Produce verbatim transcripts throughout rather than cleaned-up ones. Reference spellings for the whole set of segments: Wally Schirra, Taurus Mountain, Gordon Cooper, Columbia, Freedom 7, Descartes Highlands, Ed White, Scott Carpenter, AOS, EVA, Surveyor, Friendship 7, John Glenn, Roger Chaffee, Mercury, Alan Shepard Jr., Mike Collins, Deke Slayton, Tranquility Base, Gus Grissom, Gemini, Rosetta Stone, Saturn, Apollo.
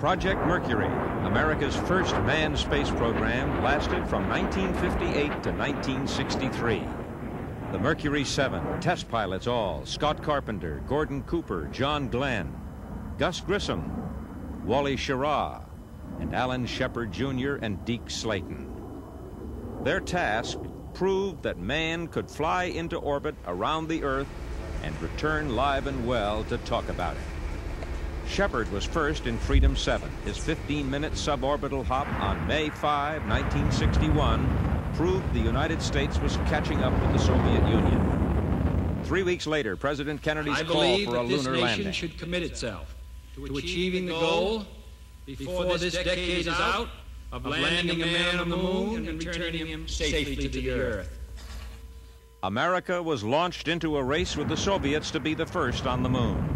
Project Mercury, America's first manned space program, lasted from nineteen fifty-eight to nineteen sixty-three. The Mercury seven, test pilots all, Scott Carpenter, Gordon Cooper, John Glenn, Gus Grissom, Wally Schirra, and Alan Shepard Junior and Deke Slayton. Their task proved that man could fly into orbit around the Earth and return live and well to talk about it. Shepard was first in Freedom seven. His fifteen-minute suborbital hop on May five, nineteen sixty-one proved the United States was catching up with the Soviet Union. Three weeks later, President Kennedy's call for a lunar landing. I believe that this nation should commit itself to achieving the goal before this decade is out of landing a man on the moon and returning him safely to the Earth. America was launched into a race with the Soviets to be the first on the moon.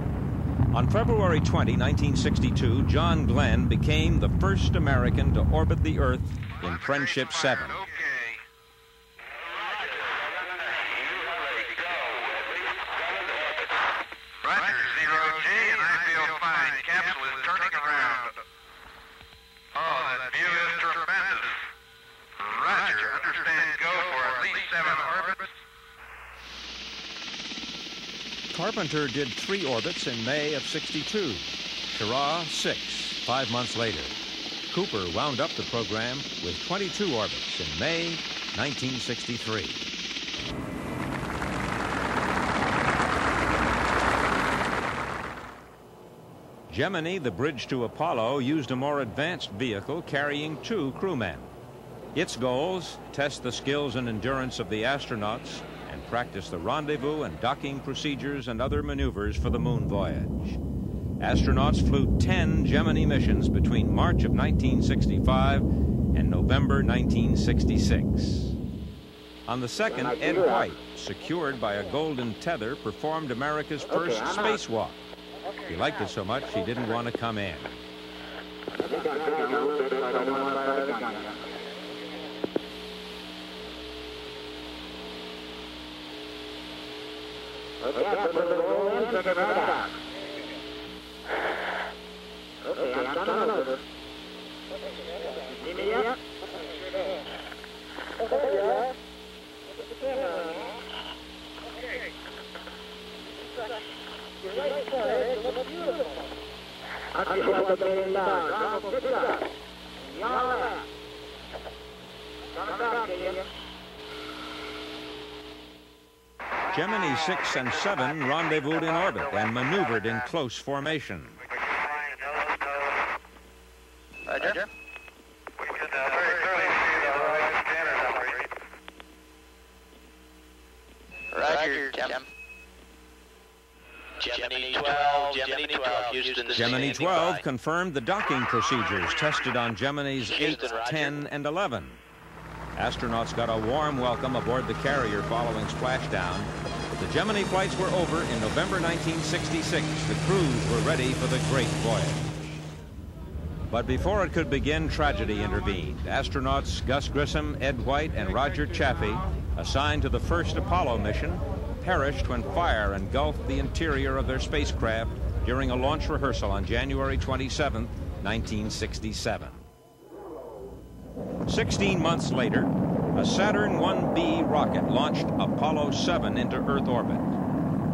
On February twentieth, nineteen sixty-two, John Glenn became the first American to orbit the Earth in Friendship seven. Carpenter did three orbits in May of sixty-two, Schirra six, five months later. Cooper wound up the program with twenty-two orbits in May nineteen sixty-three. Gemini, the bridge to Apollo, used a more advanced vehicle carrying two crewmen. Its goals, test the skills and endurance of the astronauts, and practice the rendezvous and docking procedures and other maneuvers for the moon voyage. Astronauts flew ten Gemini missions between March of nineteen sixty-five and November nineteen sixty-six. On the second, Ed White, secured by a golden tether, performed America's first spacewalk. He liked it so much he didn't want to come in. Okay. Gemini six and seven rendezvoused in orbit and maneuvered in close formation. Roger. Roger, Gem. Gemini twelve, Gemini twelve, Houston. Gemini twelve confirmed the docking procedures tested on Gemini's eight, ten, and eleven. Astronauts got a warm welcome aboard the carrier following splashdown. The Gemini flights were over in November nineteen sixty-six. The crews were ready for the great voyage. But before it could begin, tragedy intervened. Astronauts Gus Grissom, Ed White, and Roger Chaffee, assigned to the first Apollo mission, perished when fire engulfed the interior of their spacecraft during a launch rehearsal on January twenty-seventh, nineteen sixty-seven. Sixteen months later, a Saturn one B rocket launched Apollo seven into Earth orbit.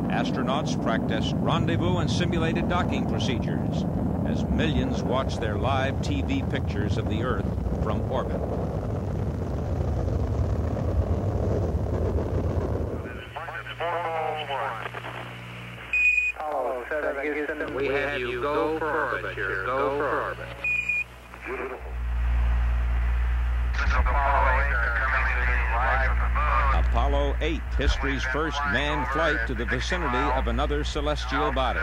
Astronauts practiced rendezvous and simulated docking procedures as millions watched their live T V pictures of the Earth from orbit. Apollo seven, we have you go for orbit here, go for orbit. Apollo eight, history's first manned flight to the vicinity of another celestial body.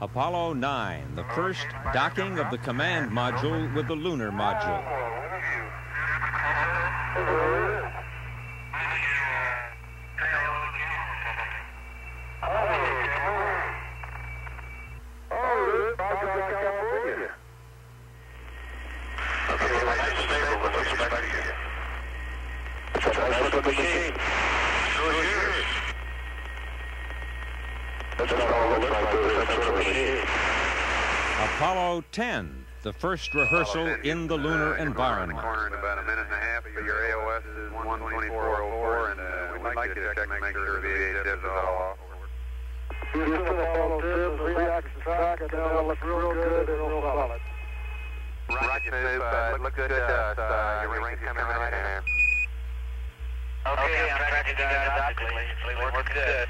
Apollo nine, the first docking of the command module with the lunar module. Apollo ten, the first rehearsal in the lunar environment. About a minute and a half, but your A O S is one twenty-four oh four, and uh, we'd like you to check and make sure the V eight is all off. Houston, Apollo ten, reaction track, and now it looks real good and real solid. Roger, Sue, uh, look good to us. Uh, your range coming right here. Okay, I'm tracking you guys optically. It looks good.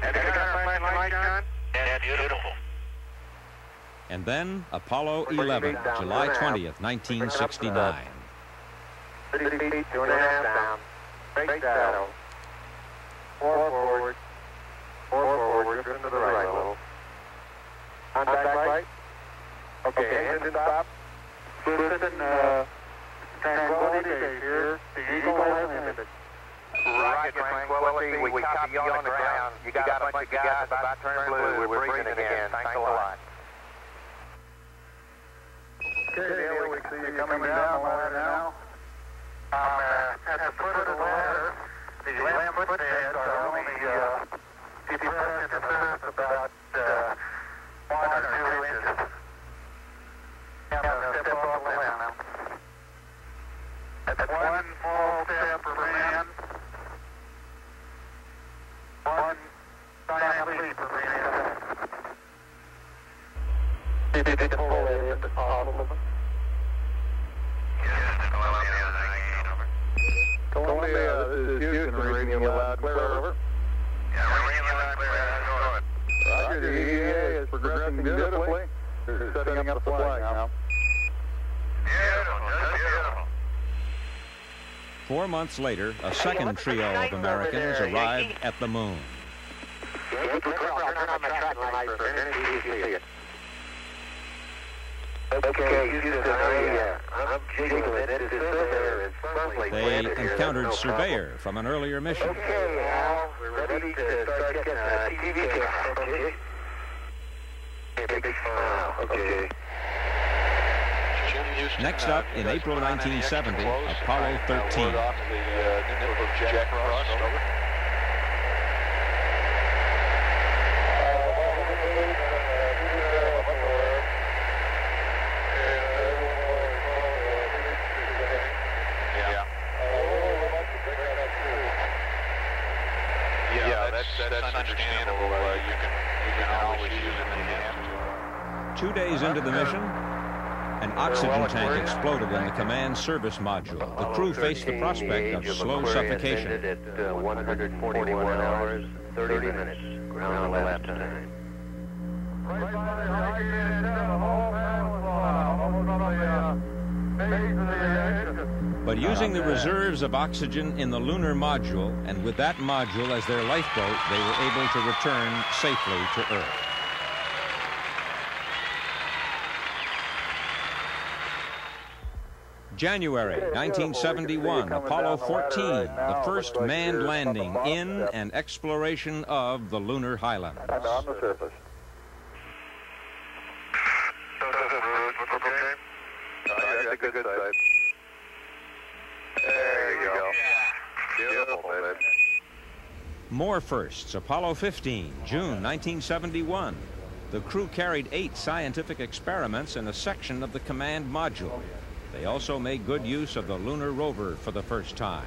Have you got a flashing light, John? Yeah, beautiful. And then Apollo eleven, July twentieth, nineteen sixty-nine. thirty feet, two and a half down. Break saddle. Four forward. Four forward. Drift to the right a little. Contact light. Okay, engine stop. Listen, uh, Tranquility Base here. The Eagle has landed. Rocket Tranquility, we copy you on the ground. You got a bunch of guys about to turn blue. We're breathing again. Thanks a lot. Okay, Dale, we see you coming down the ladder now. Um, uh, at the foot of the ladder, the lamp footbeds are only uh, depressed into surface about uh, one or two inches. And uh, step off the lamp now. That's one small step for man, one giant leap for man. Did you pull it at the top of them? Columbia, this is Houston, reading you loud, clear, over. Yeah, we're reading you loud, clear, over. Roger, the E V A is progressing beautifully. They're setting up the flag now. Beautiful, just beautiful. Four months later, a second trio of Americans arrived at the moon. I'll turn on the tracking light for a minute, you can see it. Okay, Houston, I, uh, I'm jiggling. This is Surveyor and firmly planted here. They encountered Surveyor from an earlier mission. Okay, Al, we're ready to start getting a T V camera, okay? A big smile, okay. Next up, in April nineteen seventy, Apollo thirteen. Two days into the mission, an oxygen tank exploded in the command service module. The crew faced the prospect of slow suffocation. At one hundred forty-one hours, thirty minutes, ground elapsed time. Right by the right end of the whole panel, almost on the base of the engine. But using the reserves of oxygen in the lunar module, and with that module as their lifeboat, they were able to return safely to Earth. January nineteen seventy-one, Apollo fourteen, the first manned landing in and exploration of the lunar highlands. And on the surface. Okay. That's a good sight. There you go. Beautiful, baby. More firsts. Apollo fifteen, June nineteen seventy-one. The crew carried eight scientific experiments in a section of the command module. They also made good use of the lunar rover for the first time.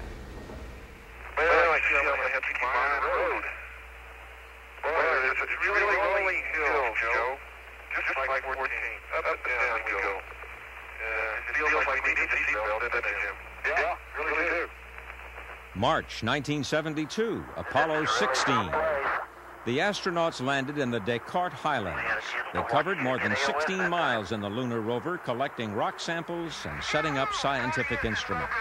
Well, I see I'm going to have to keep on the road. Well, it's, it's really rolling hills, Joe. Just, Just like, like fourteen. Up and down we go. Uh, it feels like we need a seatbelt, doesn't it, Jim? Yeah, really do. March nineteen seventy-two, Apollo sixteen. The astronauts landed in the Descartes Highlands. They covered more than sixteen miles in the lunar rover, collecting rock samples and setting up scientific instruments.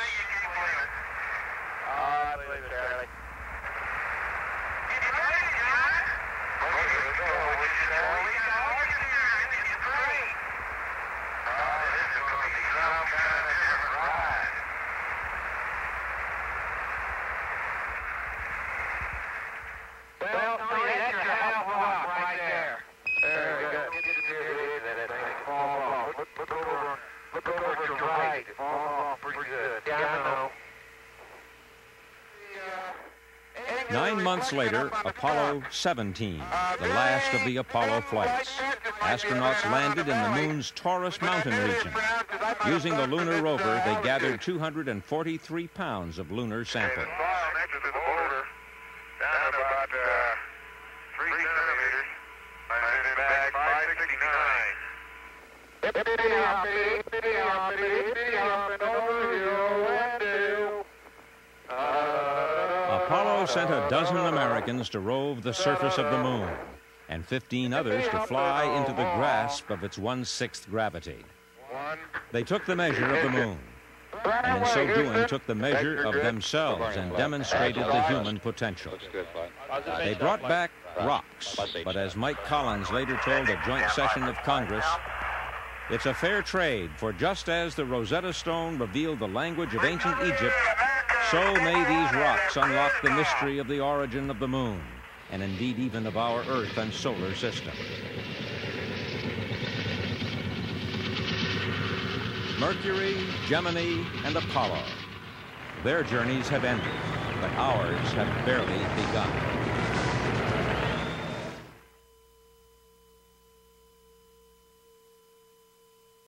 over to right. Oh, pretty good. Down low. Nine months later, Apollo seventeen, the last of the Apollo flights. Astronauts landed in the moon's Taurus Mountain region. Using the lunar rover, they gathered two hundred forty-three pounds of lunar sample. Apollo sent a dozen Americans to rove the surface of the moon and fifteen others to fly into the grasp of its one-sixth gravity. They took the measure of the moon, and in so doing took the measure of themselves and demonstrated the human potential. They brought back rocks, but as Mike Collins later told a joint session of Congress, it's a fair trade, for just as the Rosetta Stone revealed the language of ancient Egypt, so may these rocks unlock the mystery of the origin of the moon, and indeed even of our Earth and solar system. Mercury, Gemini, and Apollo. Their journeys have ended, but ours have barely begun.